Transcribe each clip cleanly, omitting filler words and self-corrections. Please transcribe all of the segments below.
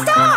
Stop!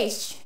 fish.